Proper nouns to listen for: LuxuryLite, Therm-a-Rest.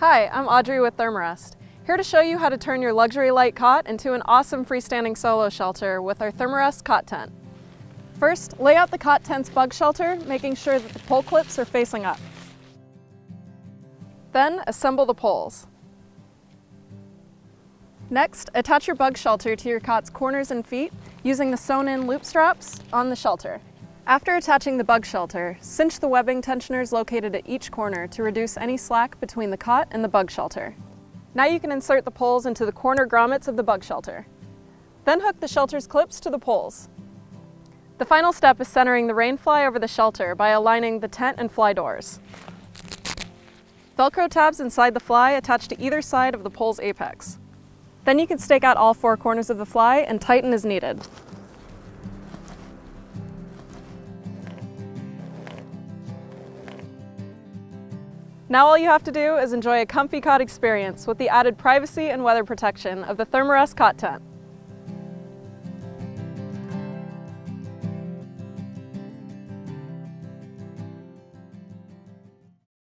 Hi, I'm Audrey with Therm-a-Rest, here to show you how to turn your luxury light cot into an awesome freestanding solo shelter with our Therm-a-Rest cot tent. First, lay out the cot tent's bug shelter, making sure that the pole clips are facing up. Then, assemble the poles. Next, attach your bug shelter to your cot's corners and feet using the sewn-in loop straps on the shelter. After attaching the bug shelter, cinch the webbing tensioners located at each corner to reduce any slack between the cot and the bug shelter. Now you can insert the poles into the corner grommets of the bug shelter. Then hook the shelter's clips to the poles. The final step is centering the rain fly over the shelter by aligning the tent and fly doors. Velcro tabs inside the fly attach to either side of the pole's apex. Then you can stake out all four corners of the fly and tighten as needed. Now all you have to do is enjoy a comfy cot experience with the added privacy and weather protection of the Therm-a-Rest cot tent.